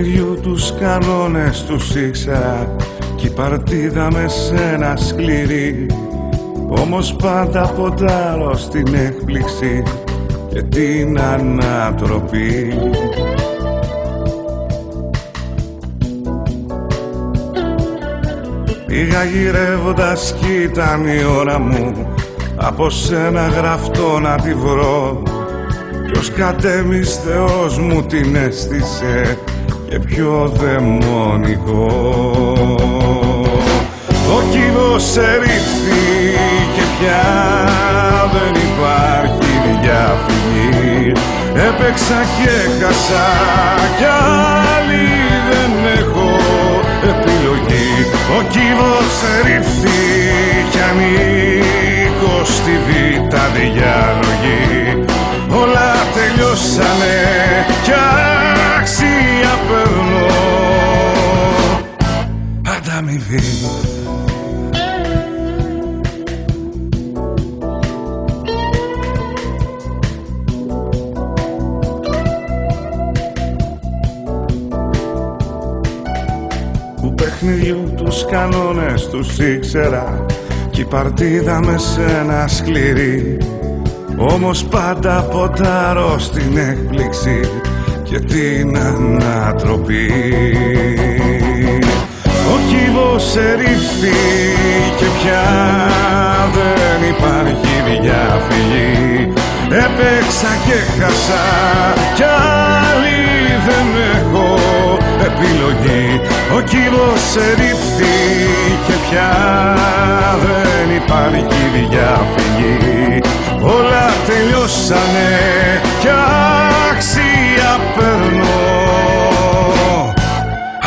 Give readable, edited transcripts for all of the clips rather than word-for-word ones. παιχνιδιού τους κανόνες τους ήξερα κι η παρτίδα με σένα σκληρή. Όμως πάντα ποντάρω στην έκπληξη και την ανατροπή. Πήγα γυρεύοντας κι ήταν η ώρα μου από σένα γραφτό να τη βρω. Ποιος κατέμεις Θεός μου την αίσθησε και πιο δαιμονικό. Ο κύβος ερήφθη και πια δεν υπάρχει διαφυγή. Έπαιξα και έχασα κι άλλη δεν έχω επιλογή. Ο κύβος ερήφθη κι ανήκω στη βήτα διάλογη. Όλα τελειώσανε κι αξία παίρνω ανταμοιβή. Του παιχνιδιού τους κανόνες τους ήξερα κι η παρτίδα με σένα σκληρή. Όμως πάντα ποτάρω στην έκπληξη και την ανατροπή. Ο κύβος ερήφθη και πια δεν υπάρχει διαφυγή. Έπαιξα και χάσα κι άλλη δεν έχω επιλογή. Ο κύβος ερήφθη και πια δεν υπάρχει διαφυγή. Όλα τελειώσανε κι αξία παίρνω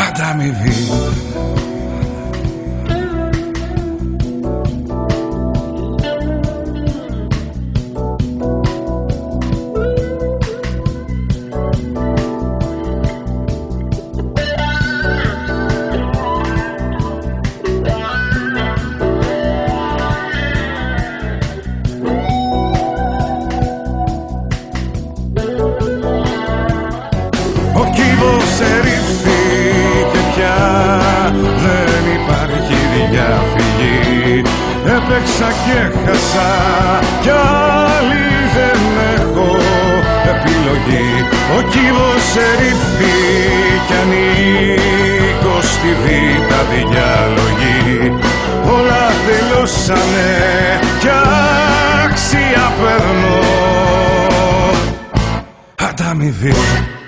ανταμοιβή. Έπαιξα και χάσα κι άλλη δεν έχω επιλογή. Ο κύβος ερήφθη κι ανήκω στη βήτα διάλογη. Όλα τελειώσανε κι αξία παίρνω ανταμοιβή.